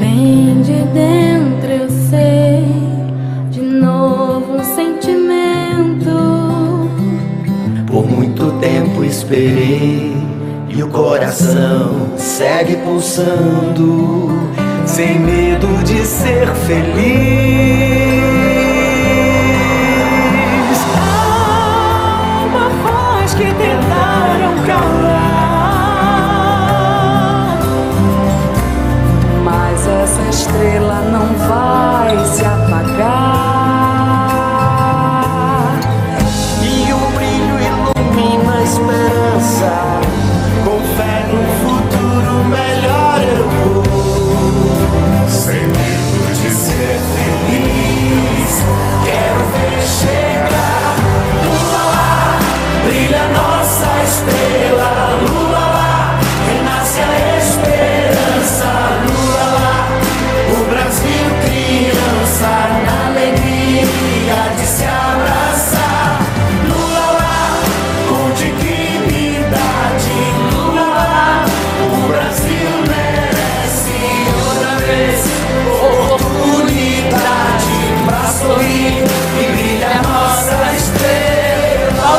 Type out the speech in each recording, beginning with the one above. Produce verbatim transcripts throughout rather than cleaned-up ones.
Vem de dentro, eu sei, de novo um sentimento. Por muito tempo esperei e o coração segue pulsando, sem medo de ser feliz. Há uma voz que tentaram calar, mas essa estrela não vai se apagar. E o brilho ilumina a esperança, com fé no futuro melhor eu vou, sem medo de ser feliz. Quero ver chegar, lua lá, brilha nossa estrela, lua lá, renasce a esperança, lua lá, o Brasil criança, na alegria de se abraçar, lua lá, com dignidade. Pra sorrir e brilha a nossa estrela.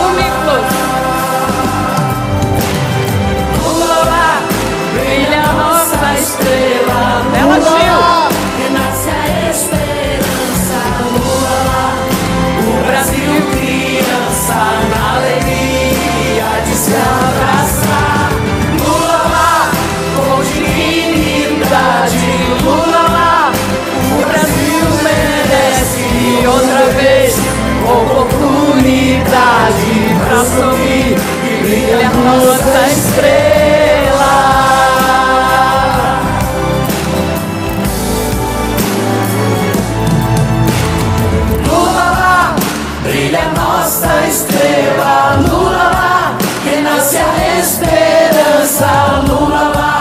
Lula lá, brilha a nossa estrela, lula lá, renasce a esperança, lula lá.